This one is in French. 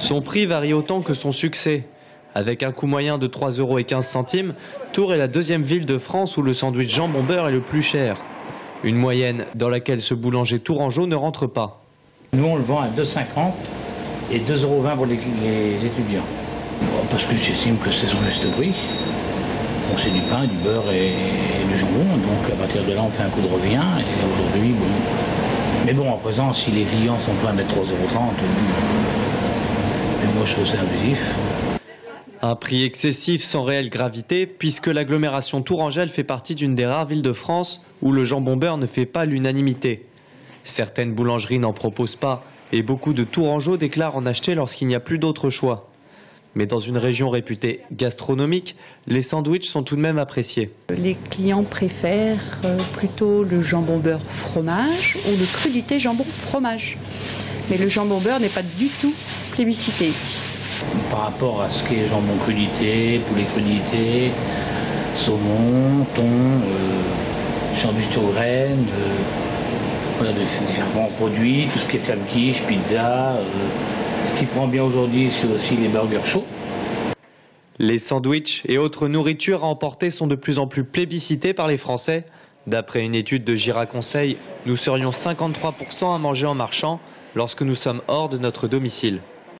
Son prix varie autant que son succès. Avec un coût moyen de 3,15 €, Tours est la deuxième ville de France où le sandwich jambon-beurre est le plus cher. Une moyenne dans laquelle ce boulanger tourangeau ne rentre pas. Nous, on le vend à 2,50 € et 2,20 € pour les étudiants. Parce que j'estime que c'est son juste prix. Bon, c'est du pain, du beurre et du jambon. Donc à partir de là, on fait un coup de revient. Et aujourd'hui, bon. Mais bon, à présent, si les clients sont prêts à mettre 3,30 €, moi, je trouve ça abusif. Un prix excessif sans réelle gravité, puisque l'agglomération tourangelle fait partie d'une des rares villes de France où le jambon-beurre ne fait pas l'unanimité. Certaines boulangeries n'en proposent pas et beaucoup de tourangeaux déclarent en acheter lorsqu'il n'y a plus d'autre choix. Mais dans une région réputée gastronomique, les sandwichs sont tout de même appréciés. Les clients préfèrent plutôt le jambon-beurre fromage ou le crudité jambon fromage. Mais le jambon-beurre n'est pas du tout plébiscité ici. Par rapport à ce qui est jambon crudité, poulet crudité, saumon, thon, sandwich aux graines, on a différents produits, tout ce qui est flamme quiche, pizza. Ce qui prend bien aujourd'hui, c'est aussi les burgers chauds. Les sandwichs et autres nourritures à emporter sont de plus en plus plébiscités par les Français. D'après une étude de Gira Conseil, nous serions 53% à manger en marchant lorsque nous sommes hors de notre domicile.